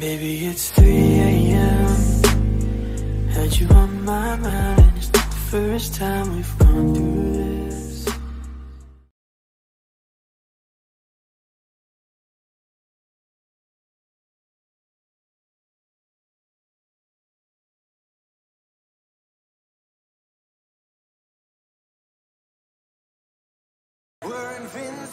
Baby, it's 3 AM, had you on my mind, and it's not the first time we've gone through this. We're invincible.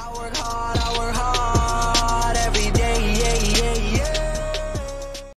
I work hard, I work hard.